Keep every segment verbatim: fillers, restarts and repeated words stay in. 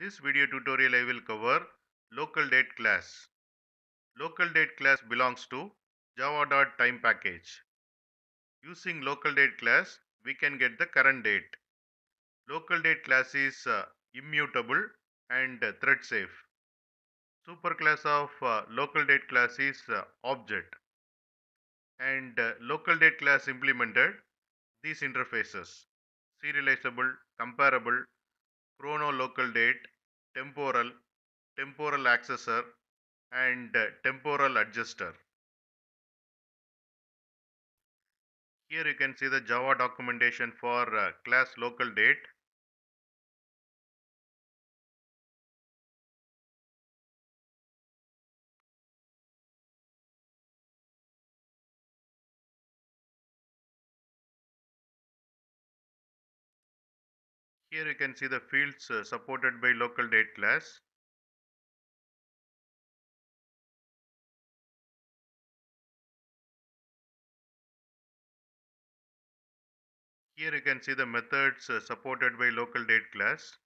This video tutorial I will cover LocalDate class. LocalDate class belongs to java.time package. Using LocalDate class, we can get the current date. LocalDate class is uh, immutable and uh, thread safe. Superclass of uh, LocalDate class is uh, object. And uh, LocalDate class implemented these interfaces: serializable, comparable, Chrono local date, temporal, temporal accessor, and uh, temporal adjuster. Here you can see the Java documentation for uh, class LocalDate. Here you can see the fields uh, supported by LocalDate class. Here you can see the methods uh, supported by LocalDate class.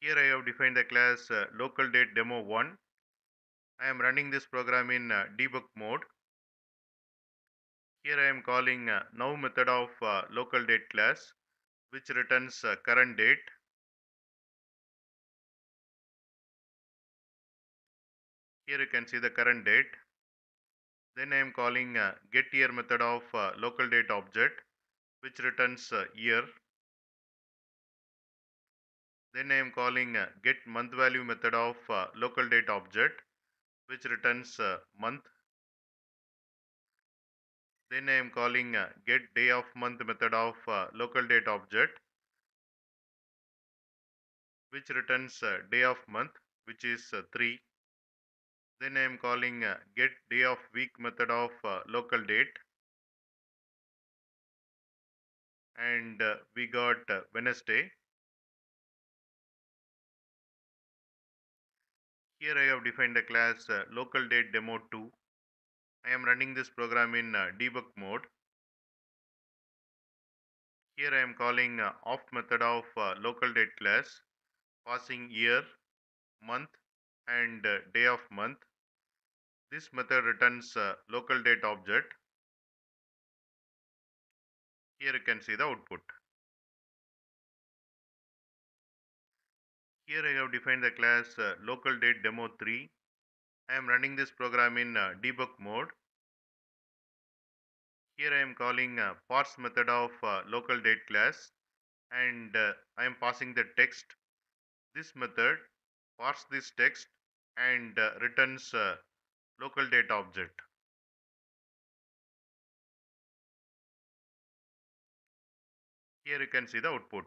Here I have defined the class uh, LocalDateDemo one. I am running this program in uh, debug mode. Here I am calling uh, now method of uh, LocalDate class, which returns uh, current date. Here you can see the current date. Then I am calling uh, getYear method of uh, LocalDate object, which returns uh, year. Then I am calling uh, get month value method of uh, LocalDate object, which returns uh, month. Then I am calling uh, get day of month method of uh, LocalDate object, which returns uh, day of month, which is uh, three. Then I am calling uh, get day of week method of uh, LocalDate, and uh, we got uh, Wednesday. Here I have defined the class uh, LocalDateDemo two. I am running this program in uh, debug mode. Here I am calling uh, off method of uh, LocalDate class, passing year, month, and uh, day of month. This method returns uh, LocalDate object. Here you can see the output. Here I have defined the class uh, LocalDateDemo three. I am running this program in uh, debug mode. Here I am calling uh, parse method of uh, LocalDate class, and uh, I am passing the text. This method parse this text and uh, returns uh, LocalDate object. Here you can see the output.